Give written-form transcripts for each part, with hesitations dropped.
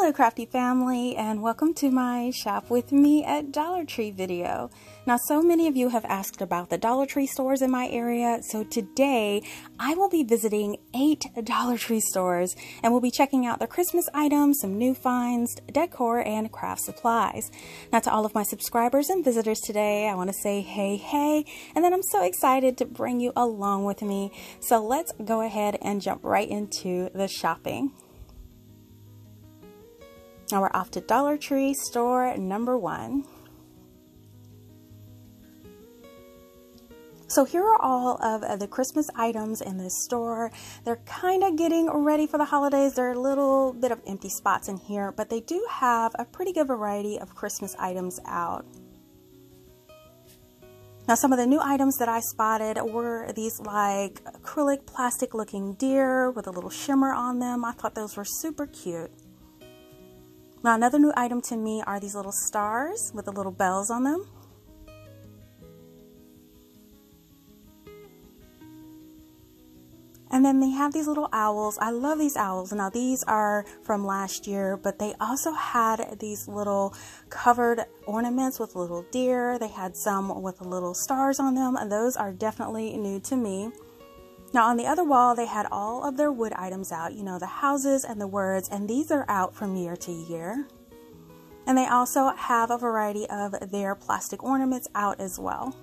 Hello crafty family, and welcome to my shop with me at Dollar Tree video. Now, so many of you have asked about the Dollar Tree stores in my area, so today I will be visiting 8 Dollar Tree stores and we'll be checking out their Christmas items, some new finds, decor, and craft supplies. Now, to all of my subscribers and visitors today, I want to say hey, hey, and then I'm so excited to bring you along with me. So let's go ahead and jump right into the shopping. Now we're off to Dollar Tree store number 1. So here are all of the Christmas items in this store. They're kind of getting ready for the holidays. There are a little bit of empty spots in here, but they do have a pretty good variety of Christmas items out. Now, some of the new items that I spotted were these like acrylic plastic looking deer with a little shimmer on them. I thought those were super cute. Now, another new item to me are these little stars with the little bells on them. And then they have these little owls. I love these owls. Now, these are from last year, but they also had these little covered ornaments with little deer. They had some with little stars on them, and those are definitely new to me. Now, on the other wall, they had all of their wood items out, you know, the houses and the words, and these are out from year to year. And they also have a variety of their plastic ornaments out as well.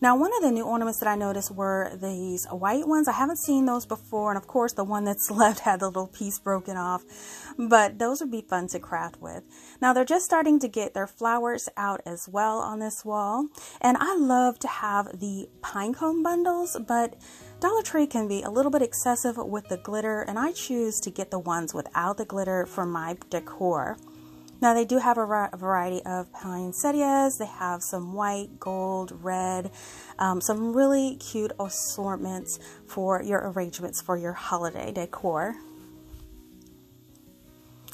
Now, one of the new ornaments that I noticed were these white ones. I haven't seen those before, and of course the one that's left had the little piece broken off, but those would be fun to craft with. Now, they're just starting to get their flowers out as well on this wall, and I love to have the pine cone bundles, but Dollar Tree can be a little bit excessive with the glitter, and I choose to get the ones without the glitter for my decor. Now, they do have a variety of poinsettias. They have some white, gold, red, some really cute assortments for your arrangements for your holiday decor.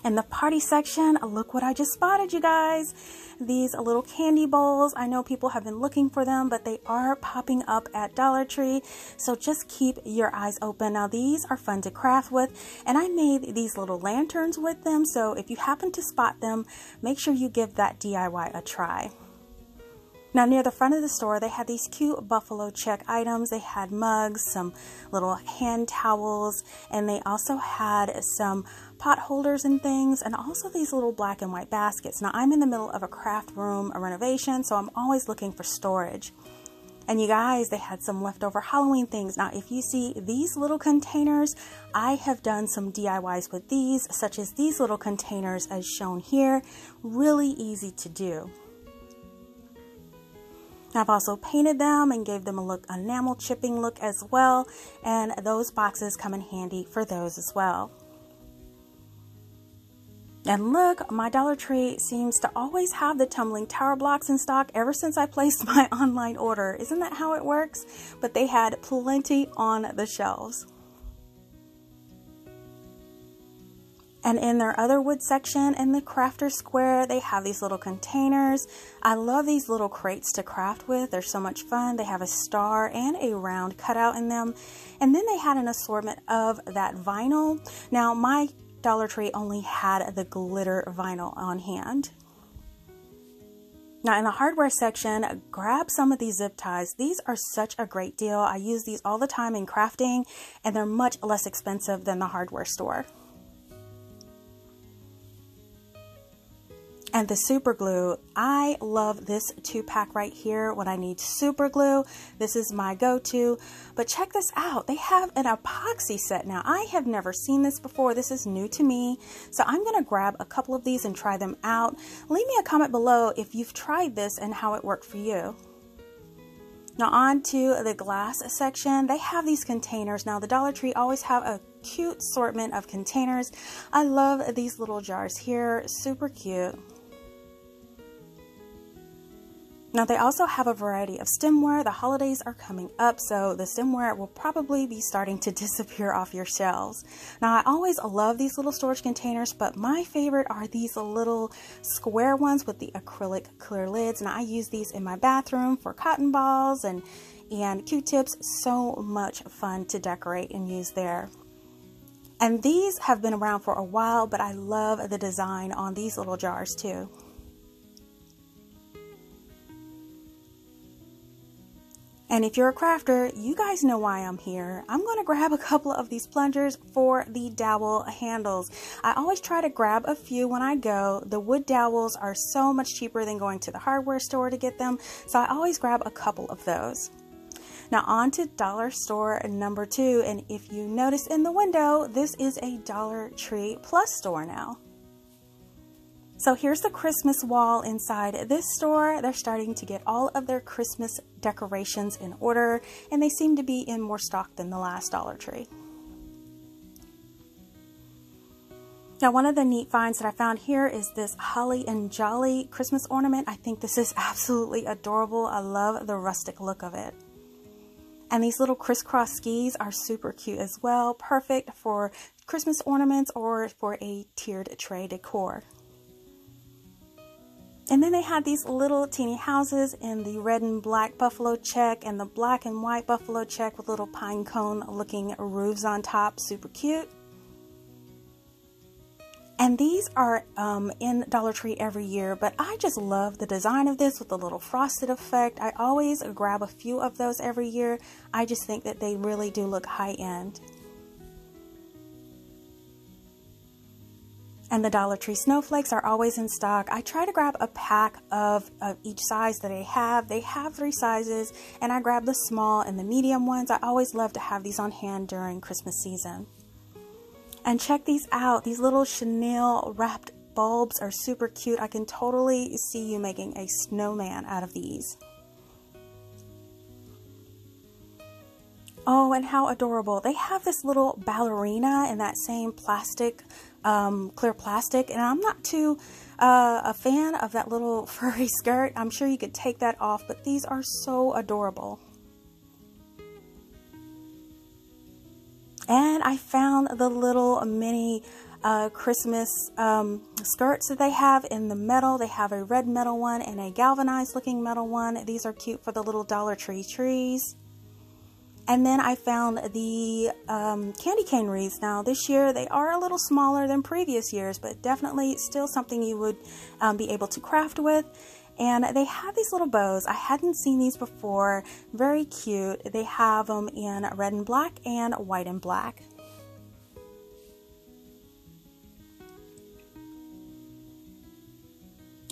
In the party section, look what I just spotted, you guys. These little candy bowls. I know people have been looking for them, but they are popping up at Dollar Tree, so just keep your eyes open. Now, these are fun to craft with, and I made these little lanterns with them, so if you happen to spot them, make sure you give that DIY a try. Now, near the front of the store, they had these cute buffalo check items. They had mugs, some little hand towels, and they also had some pot holders and things, and also these little black and white baskets. Now, I'm in the middle of a craft room, a renovation, so I'm always looking for storage. And you guys, they had some leftover Halloween things. Now, if you see these little containers, I have done some DIYs with these, such as these little containers as shown here. Really easy to do. I've also painted them and gave them a look, enamel chipping look as well, and those boxes come in handy for those as well. And look, my Dollar Tree seems to always have the tumbling tower blocks in stock ever since I placed my online order. Isn't that how it works? But they had plenty on the shelves. And in their other wood section in the crafter square, they have these little containers. I love these little crates to craft with. They're so much fun. They have a star and a round cutout in them. And then they had an assortment of that vinyl. Now, my Dollar Tree only had the glitter vinyl on hand. Now, in the hardware section, grab some of these zip ties. These are such a great deal. I use these all the time in crafting, and they're much less expensive than the hardware store. And the super glue, I love this 2-pack right here when I need super glue. This is my go-to, but check this out. They have an epoxy set now. I have never seen this before. This is new to me. So I'm gonna grab a couple of these and try them out. Leave me a comment below if you've tried this and how it worked for you. Now, on to the glass section. They have these containers. Now, the Dollar Tree always have a cute assortment of containers. I love these little jars here, super cute. Now they also have a variety of stemware. The holidays are coming up, so the stemware will probably be starting to disappear off your shelves. Now I always love these little storage containers, but my favorite are these little square ones with the acrylic clear lids. And I use these in my bathroom for cotton balls and Q-tips. So much fun to decorate and use there. And these have been around for a while, but I love the design on these little jars too. And if you're a crafter, you guys know why I'm here. I'm gonna grab a couple of these plungers for the dowel handles. I always try to grab a few when I go. The wood dowels are so much cheaper than going to the hardware store to get them, so I always grab a couple of those. Now on to dollar store number 2, and if you notice in the window, this is a Dollar Tree Plus store now. So here's the Christmas wall inside this store. They're starting to get all of their Christmas decorations in order, and they seem to be in more stock than the last Dollar Tree. Now one of the neat finds that I found here is this Holly and Jolly Christmas ornament. I think this is absolutely adorable. I love the rustic look of it. And these little crisscross skis are super cute as well. Perfect for Christmas ornaments or for a tiered tray decor. And then they had these little teeny houses in the red and black buffalo check and the black and white buffalo check with little pine cone looking roofs on top, super cute. And these are in Dollar Tree every year, but I just love the design of this with the little frosted effect. I always grab a few of those every year. I just think that they really do look high end. And the Dollar Tree snowflakes are always in stock. I try to grab a pack of each size that they have. They have 3 sizes, and I grab the small and the medium ones. I always love to have these on hand during Christmas season. And check these out. These little chenille wrapped bulbs are super cute. I can totally see you making a snowman out of these. Oh, and how adorable. They have this little ballerina in that same plastic clear plastic, and I'm not too a fan of that little furry skirt. I'm sure you could take that off, but these are so adorable. And I found the little mini Christmas skirts that they have in the metal. They have a red metal one and a galvanized looking metal one. These are cute for the little Dollar Tree trees. And then I found the candy cane wreaths. Now this year they are a little smaller than previous years, but definitely still something you would be able to craft with. And they have these little bows. I hadn't seen these before. Very cute. They have them in red and black and white and black.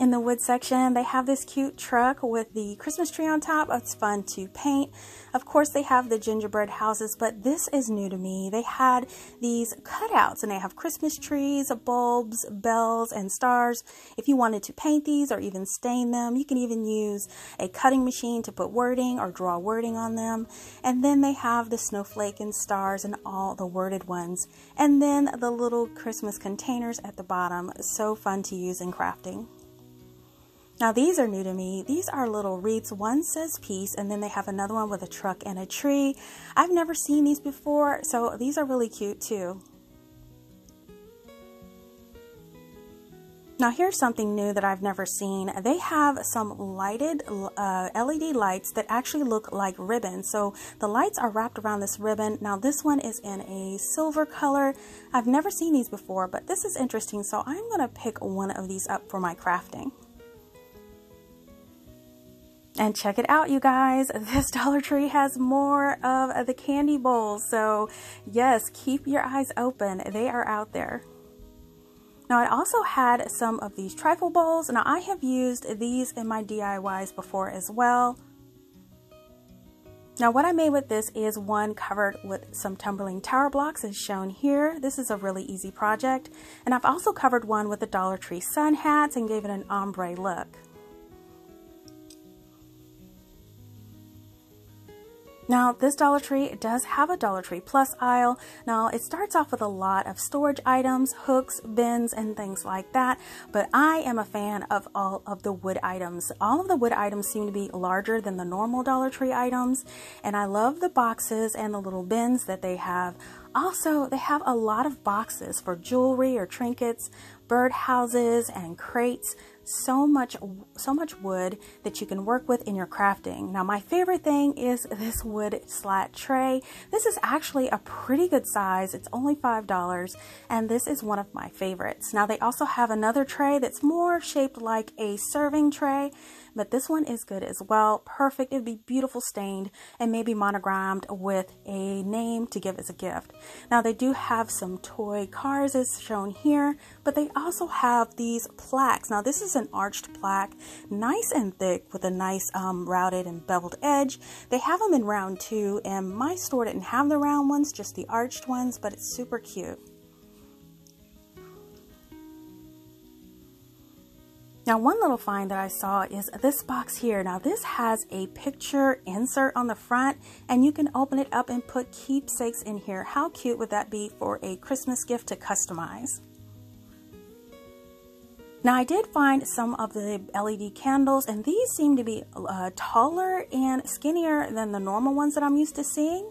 In the wood section, they have this cute truck with the Christmas tree on top. It's fun to paint. Of course, they have the gingerbread houses, but this is new to me. They had these cutouts, and they have Christmas trees, bulbs, bells, and stars. If you wanted to paint these or even stain them, you can even use a cutting machine to put wording or draw wording on them. And then they have the snowflake and stars and all the worded ones. And then the little Christmas containers at the bottom. So fun to use in crafting. Now these are new to me. These are little wreaths. One says peace, and then they have another one with a truck and a tree. I've never seen these before, so these are really cute too. Now here's something new that I've never seen. They have some lighted LED lights that actually look like ribbons. So the lights are wrapped around this ribbon. Now this one is in a silver color. I've never seen these before, but this is interesting. So I'm gonna pick one of these up for my crafting. And check it out, you guys. This Dollar Tree has more of the candy bowls. So yes, keep your eyes open. They are out there. Now I also had some of these trifle bowls. Now I have used these in my DIYs before as well. Now what I made with this is one covered with some tumbling tower blocks as shown here. This is a really easy project. And I've also covered one with the Dollar Tree sun hats and gave it an ombre look. Now this Dollar Tree does have a Dollar Tree Plus aisle. Now it starts off with a lot of storage items, hooks, bins, and things like that, but I am a fan of all of the wood items. All of the wood items seem to be larger than the normal Dollar Tree items, and I love the boxes and the little bins that they have. Also, they have a lot of boxes for jewelry or trinkets, birdhouses, and crates. So much wood that you can work with in your crafting. Now, my favorite thing is this wood slat tray. This is actually a pretty good size. It's only $5, and this is one of my favorites. Now, they also have another tray that's more shaped like a serving tray, but this one is good as well. Perfect. It'd be beautiful stained and maybe monogrammed with a name to give as a gift. Now, they do have some toy cars as shown here, but they also have these plaques. Now, this is an arched plaque, nice and thick, with a nice routed and beveled edge. They have them in round too, and my store didn't have the round ones, just the arched ones, but it's super cute. Now, one little find that I saw is this box here. Now, this has a picture insert on the front, and you can open it up and put keepsakes in here. How cute would that be for a Christmas gift to customize? Now, I did find some of the LED candles, and these seem to be taller and skinnier than the normal ones that I'm used to seeing.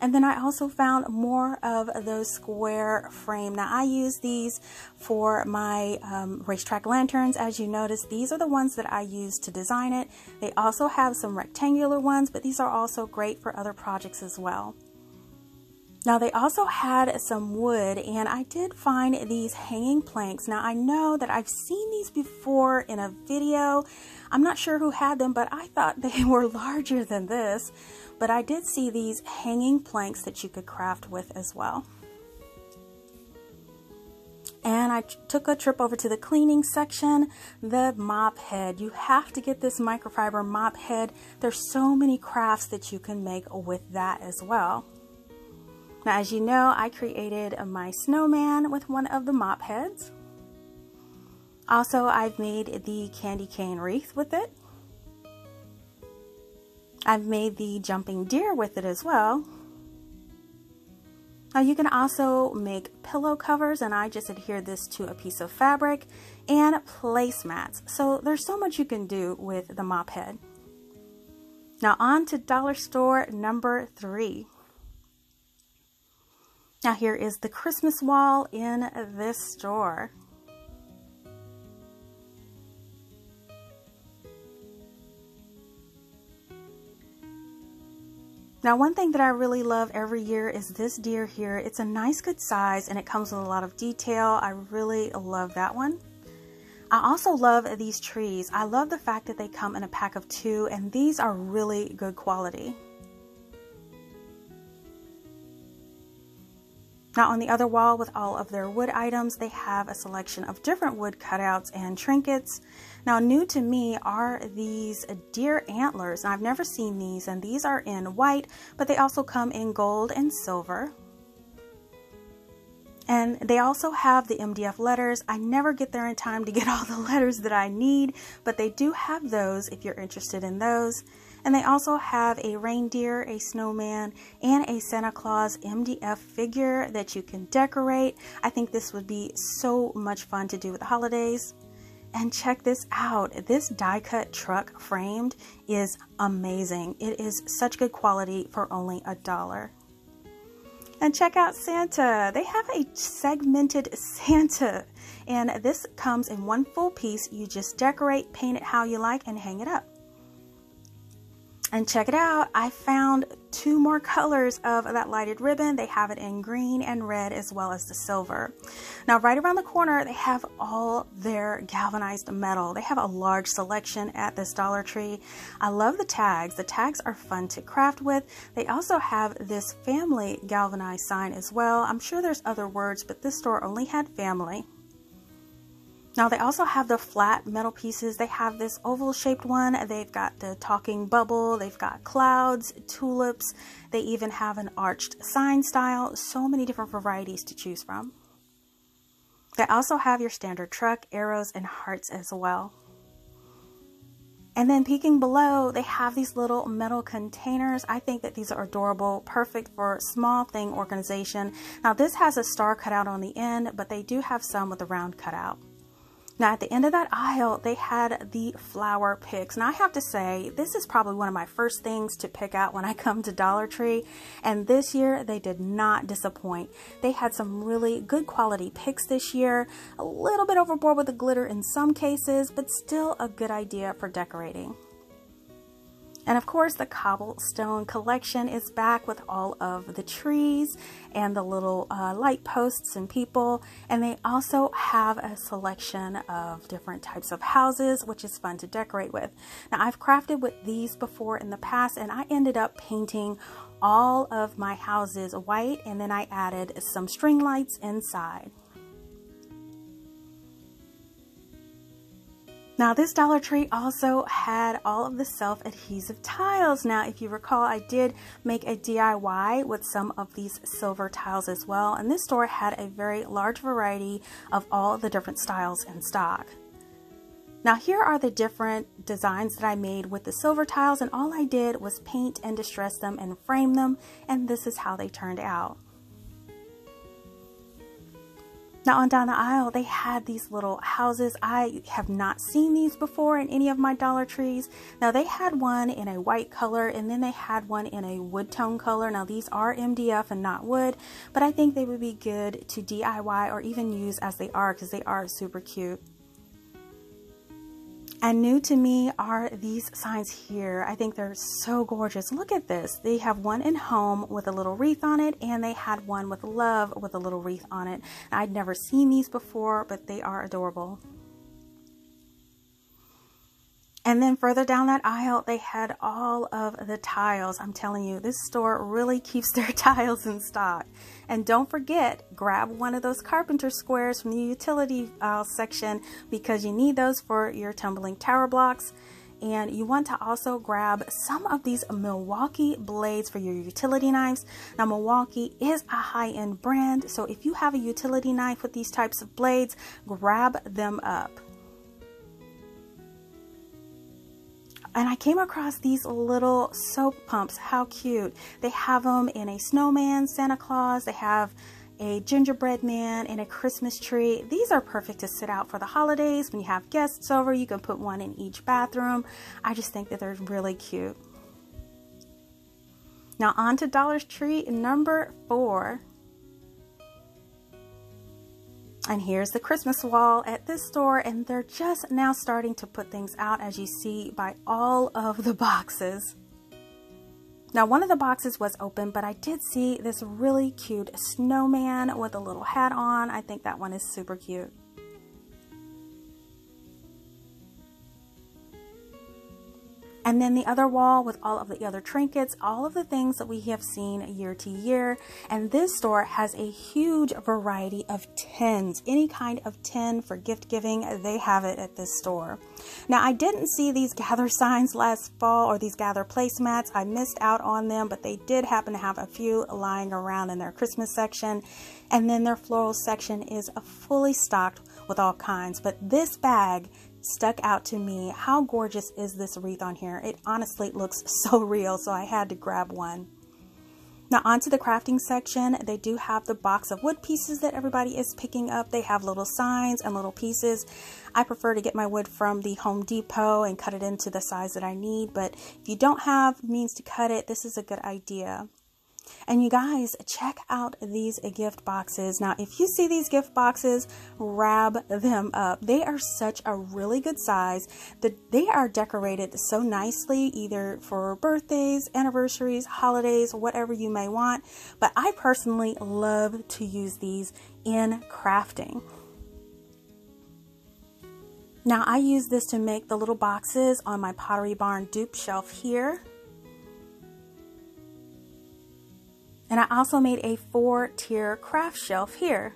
And then I also found more of those square frame. Now, I use these for my racetrack lanterns. As you notice, these are the ones that I use to design it. They also have some rectangular ones, but these are also great for other projects as well. Now, they also had some wood, and I did find these hanging planks. Now, I know that I've seen these before in a video. I'm not sure who had them, but I thought they were larger than this. But I did see these hanging planks that you could craft with as well. And I took a trip over to the cleaning section, the mop head. You have to get this microfiber mop head. There's so many crafts that you can make with that as well. Now, as you know, I created my snowman with one of the mop heads. Also, I've made the candy cane wreath with it. I've made the jumping deer with it as well. Now, you can also make pillow covers, and I just adhere this to a piece of fabric, and placemats. So there's so much you can do with the mop head. Now, on to dollar store number 3. Now, here is the Christmas wall in this store. Now, one thing that I really love every year is this deer here. It's a nice good size, and it comes with a lot of detail. I really love that one. I also love these trees. I love the fact that they come in a pack of 2, and these are really good quality. Now, on the other wall with all of their wood items, they have a selection of different wood cutouts and trinkets. Now, new to me are these deer antlers. Now, I've never seen these, and these are in white, but they also come in gold and silver. And they also have the MDF letters. I never get there in time to get all the letters that I need, but they do have those if you're interested in those. And they also have a reindeer, a snowman, and a Santa Claus MDF figure that you can decorate. I think this would be so much fun to do with the holidays. And check this out. This die cut truck framed is amazing. It is such good quality for only $1. And check out Santa. They have a segmented Santa, and this comes in one full piece. You just decorate, paint it how you like, and hang it up. And check it out, I found 2 more colors of that lighted ribbon. They have it in green and red, as well as the silver. Now, right around the corner, they have all their galvanized metal. They have a large selection at this Dollar Tree. I love the tags. The tags are fun to craft with. They also have this family galvanized sign as well. I'm sure there's other words, but this store only had family. Now, they also have the flat metal pieces. They have this oval shaped one. They've got the talking bubble. They've got clouds, tulips. They even have an arched sign style. So many different varieties to choose from. They also have your standard truck, arrows, and hearts as well. And then peeking below, they have these little metal containers. I think that these are adorable, perfect for small thing organization. Now this has a star cutout on the end, but they do have some with a round cutout. Now at the end of that aisle, they had the flower picks. Now I have to say, this is probably one of my first things to pick out when I come to Dollar Tree. And this year they did not disappoint. They had some really good quality picks this year. A little bit overboard with the glitter in some cases, but still a good idea for decorating. And of course, the cobblestone collection is back with all of the trees and the little light posts and people. And they also have a selection of different types of houses, which is fun to decorate with. Now, I've crafted with these before in the past, and I ended up painting all of my houses white, and then I added some string lights inside. Now this Dollar Tree also had all of the self-adhesive tiles. Now if you recall, I did make a DIY with some of these silver tiles as well, and this store had a very large variety of all of the different styles in stock. Now here are the different designs that I made with the silver tiles, and all I did was paint and distress them and frame them, and this is how they turned out. Now on down the aisle, they had these little houses. I have not seen these before in any of my Dollar Trees. Now they had one in a white color, and then they had one in a wood tone color. Now these are MDF and not wood, but I think they would be good to DIY or even use as they are, because they are super cute. And new to me are these signs here. I think they're so gorgeous. Look at this. They have one in home with a little wreath on it, and they had one with love with a little wreath on it. I'd never seen these before, but they are adorable. And then further down that aisle, they had all of the tiles. I'm telling you, this store really keeps their tiles in stock. And don't forget, grab one of those carpenter squares from the utility aisle section, because you need those for your tumbling tower blocks. And you want to also grab some of these Milwaukee blades for your utility knives. Now Milwaukee is a high-end brand, so if you have a utility knife with these types of blades, grab them up. And I came across these little soap pumps. How cute. They have them in a snowman, Santa Claus. They have a gingerbread man and a Christmas tree. These are perfect to sit out for the holidays. When you have guests over, you can put one in each bathroom. I just think that they're really cute. Now on to Dollar Tree number 4. And here's the Christmas wall at this store, and they're just now starting to put things out, as you see by all of the boxes. Now one of the boxes was open, but I did see this really cute snowman with a little hat on. I think that one is super cute. And then the other wall with all of the other trinkets, all of the things that we have seen year to year. And this store has a huge variety of tins. Any kind of tin for gift giving, they have it at this store. Now I didn't see these gather signs last fall, or these gather placemats. I missed out on them, but they did happen to have a few lying around in their Christmas section. And then their floral section is fully stocked with all kinds. But this bag stuck out to me. How gorgeous is this wreath on here? It honestly looks so real, so I had to grab one. Now onto the crafting section. They do have the box of wood pieces that everybody is picking up. They have little signs and little pieces. I prefer to get my wood from the Home Depot and cut it into the size that I need, but if you don't have means to cut it, this is a good idea. And you guys, check out these gift boxes. Now, if you see these gift boxes, grab them up. They are such a really good size. They are decorated so nicely, either for birthdays, anniversaries, holidays, whatever you may want. But I personally love to use these in crafting. Now, I use this to make the little boxes on my Pottery Barn dupe shelf here. And I also made a 4-tier craft shelf here.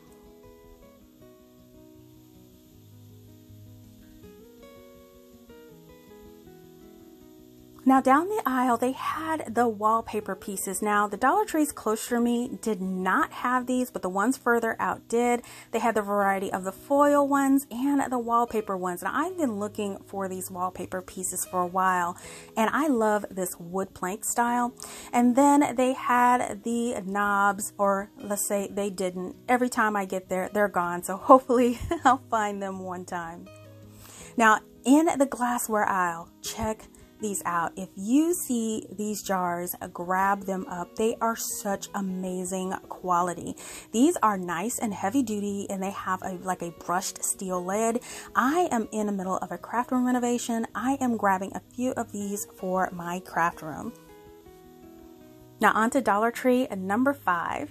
Now down the aisle, they had the wallpaper pieces. Now the Dollar Trees closer to me did not have these, but the ones further out did. They had the variety of the foil ones and the wallpaper ones. Now I've been looking for these wallpaper pieces for a while, and I love this wood plank style. And then they had the knobs, or let's say they didn't. Every time I get there, they're gone. So hopefully I'll find them one time. Now in the glassware aisle, check these out. If you see these jars, grab them up. They are such amazing quality. These are nice and heavy duty, and they have like a brushed steel lid. I am in the middle of a craft room renovation. I am grabbing a few of these for my craft room. Now onto Dollar Tree number 5.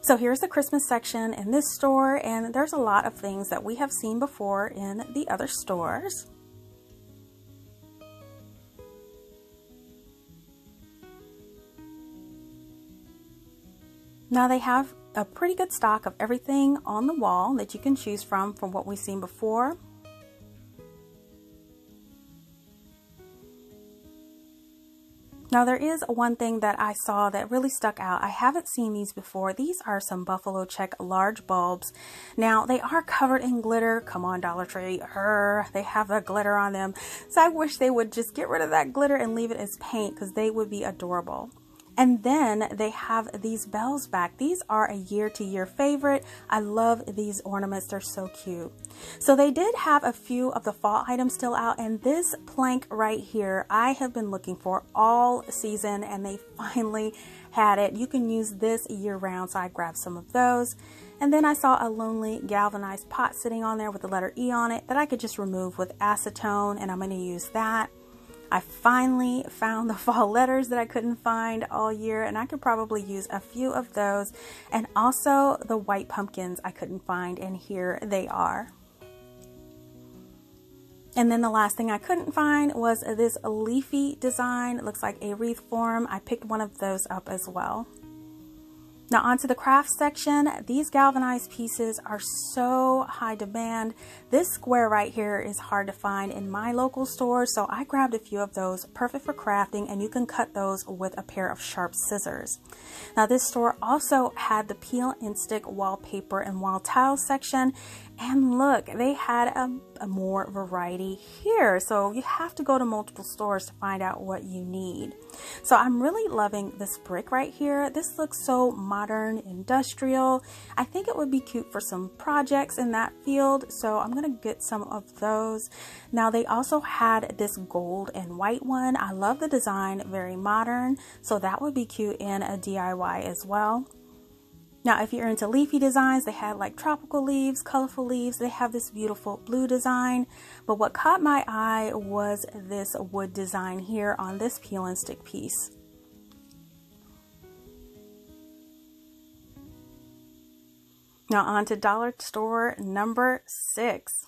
So here's the Christmas section in this store, and there's a lot of things that we have seen before in the other stores. Now they have a pretty good stock of everything on the wall that you can choose from what we've seen before. Now there is one thing that I saw that really stuck out. I haven't seen these before. These are some buffalo check large bulbs. Now they are covered in glitter. Come on, Dollar Tree. They have the glitter on them. So I wish they would just get rid of that glitter and leave it as paint, because they would be adorable. And then they have these bells back. These are a year-to-year favorite. I love these ornaments. They're so cute. So they did have a few of the fall items still out. And this plank right here, I have been looking for all season, and they finally had it. You can use this year-round, so I grabbed some of those. And then I saw a lonely galvanized pot sitting on there with the letter E on it that I could just remove with acetone, and I'm going to use that. I finally found the fall letters that I couldn't find all year, and I could probably use a few of those. And also the white pumpkins I couldn't find, and here they are. And then the last thing I couldn't find was this leafy design. It looks like a wreath form. I picked one of those up as well. Now onto the craft section. These galvanized pieces are so high demand. This square right here is hard to find in my local store, so I grabbed a few of those. Perfect for crafting, and you can cut those with a pair of sharp scissors. Now this store also had the peel and stick wallpaper and wall tile section. And look, they had a more variety here. So you have to go to multiple stores to find out what you need. So I'm really loving this brick right here. This looks so modern, industrial. I think it would be cute for some projects in that field. So I'm going to get some of those. Now they also had this gold and white one. I love the design, very modern. So that would be cute in a DIY as well. Now, if you're into leafy designs, they had like tropical leaves, colorful leaves. They have this beautiful blue design. But what caught my eye was this wood design here on this peel and stick piece. Now on to Dollar Store number 6.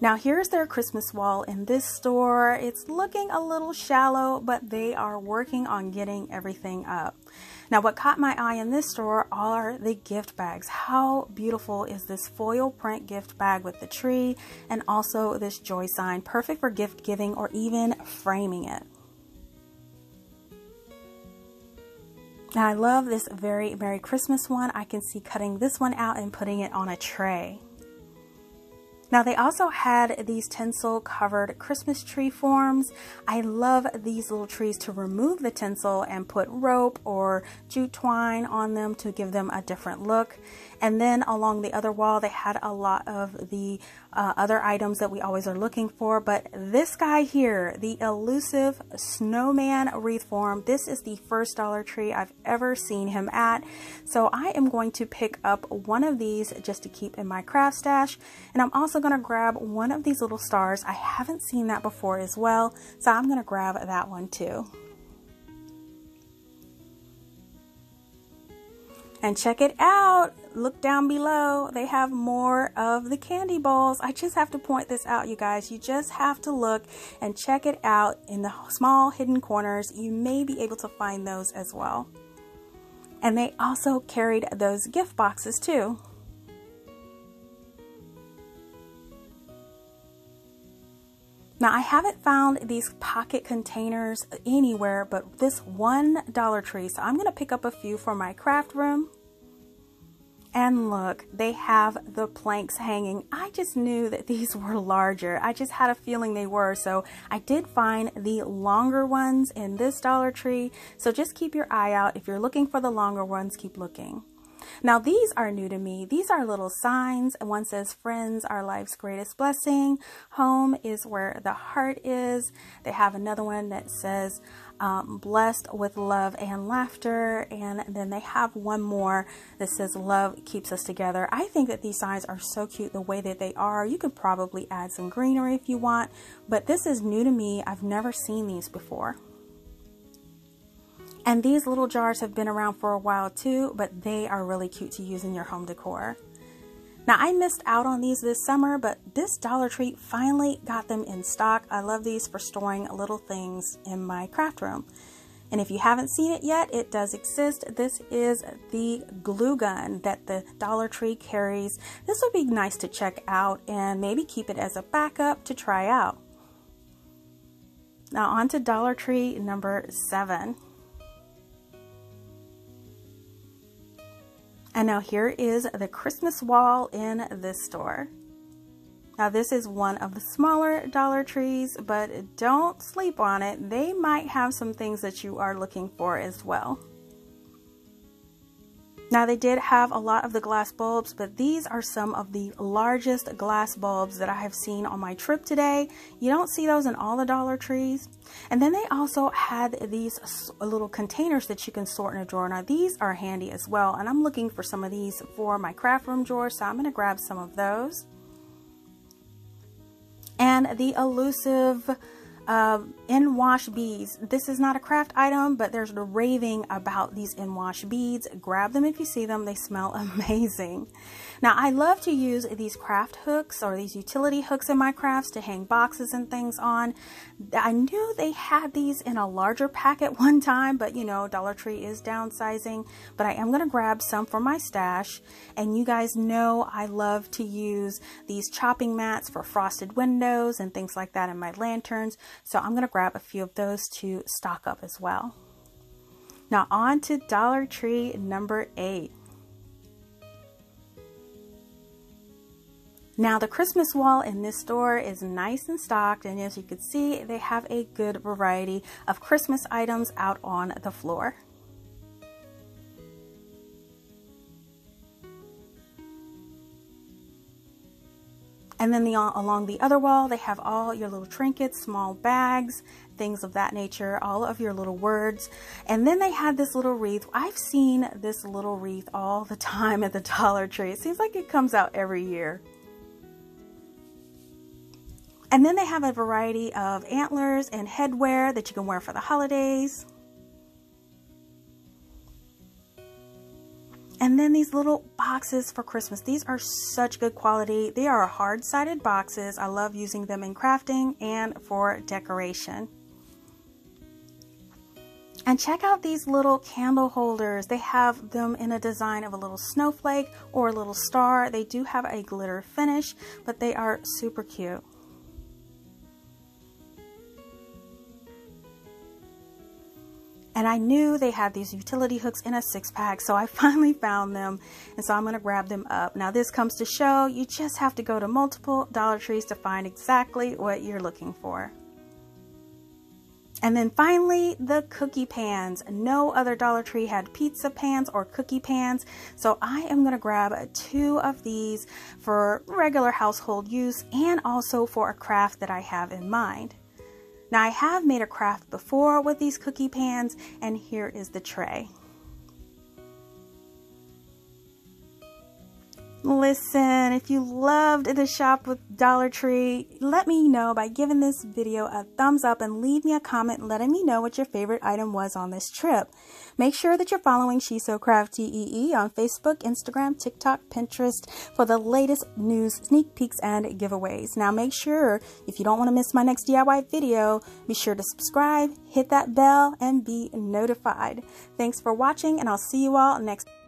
Now here's their Christmas wall in this store. It's looking a little shallow, but they are working on getting everything up. Now what caught my eye in this store are the gift bags. How beautiful is this foil print gift bag with the tree, and also this joy sign, perfect for gift giving or even framing it. Now I love this very Merry Christmas one. I can see cutting this one out and putting it on a tray. Now they also had these tinsel covered Christmas tree forms. I love these little trees to remove the tinsel and put rope or jute twine on them to give them a different look. And then along the other wall, they had a lot of the other items that we always are looking for. But this guy here, the elusive snowman wreath form, this is the first Dollar Tree I've ever seen him at. So I am going to pick up one of these just to keep in my craft stash. And I'm also going to grab one of these little stars. I haven't seen that before as well, so I'm going to grab that one too. And check it out. Look down below. They have more of the candy bowls. I just have to point this out, you guys. You just have to look and check it out in the small hidden corners. You may be able to find those as well. And they also carried those gift boxes too. Now I haven't found these pocket containers anywhere but this one Dollar Tree, so I'm gonna pick up a few for my craft room. And look, they have the planks hanging. I just knew that these were larger. I just had a feeling they were. So I did find the longer ones in this Dollar Tree. So just keep your eye out. If you're looking for the longer ones, keep looking. Now these are new to me. These are little signs. One says, friends are life's greatest blessing. Home is where the heart is. They have another one that says, blessed with love and laughter. And then they have one more that says, love keeps us together. I think that these signs are so cute the way that they are. You could probably add some greenery if you want, but this is new to me. I've never seen these before. And these little jars have been around for a while too, but they are really cute to use in your home decor. Now I missed out on these this summer, but this Dollar Tree finally got them in stock. I love these for storing little things in my craft room. And if you haven't seen it yet, it does exist. This is the glue gun that the Dollar Tree carries. This would be nice to check out and maybe keep it as a backup to try out. Now on to Dollar Tree number 7. And now here is the Christmas wall in this store. Now this is one of the smaller Dollar Trees, but don't sleep on it. They might have some things that you are looking for as well. Now they did have a lot of the glass bulbs, but these are some of the largest glass bulbs that I have seen on my trip today. You don't see those in all the Dollar Trees. And then they also had these little containers that you can sort in a drawer. Now these are handy as well, and I'm looking for some of these for my craft room drawer, so I'm gonna grab some of those. And the elusive in-wash beads. This is not a craft item, but there's the raving about these in-wash beads. Grab them if you see them. They smell amazing. Now I love to use these craft hooks or these utility hooks in my crafts to hang boxes and things on. I knew they had these in a larger packet one time, but you know, Dollar Tree is downsizing, but I am gonna grab some for my stash. And you guys know I love to use these chopping mats for frosted windows and things like that in my lanterns. So I'm going to grab a few of those to stock up as well. Now on to Dollar Tree number 8. Now the Christmas wall in this store is nice and stocked, and as you can see, they have a good variety of Christmas items out on the floor. And then along the other wall, they have all your little trinkets, small bags, things of that nature, all of your little words. And then they had this little wreath. I've seen this little wreath all the time at the Dollar Tree. It seems like it comes out every year. And then they have a variety of antlers and headwear that you can wear for the holidays. And then these little boxes for Christmas. These are such good quality. They are hard-sided boxes. I love using them in crafting and for decoration. And check out these little candle holders. They have them in a design of a little snowflake or a little star. They do have a glitter finish, but they are super cute. And I knew they had these utility hooks in a 6-pack, so I finally found them, and so I'm gonna grab them up. Now this comes to show, you just have to go to multiple Dollar Trees to find exactly what you're looking for. And then finally, the cookie pans. No other Dollar Tree had pizza pans or cookie pans, so I am gonna grab 2 of these for regular household use and also for a craft that I have in mind. Now I have made a craft before with these cookie pans, and here is the tray. Listen, if you loved the shop with Dollar Tree, let me know by giving this video a thumbs up and leave me a comment letting me know what your favorite item was on this trip. Make sure that you're following She So CraftDee on Facebook, Instagram, TikTok, Pinterest for the latest news, sneak peeks, and giveaways. Now make sure, if you don't want to miss my next DIY video, be sure to subscribe, hit that bell, and be notified. Thanks for watching, and I'll see you all next time.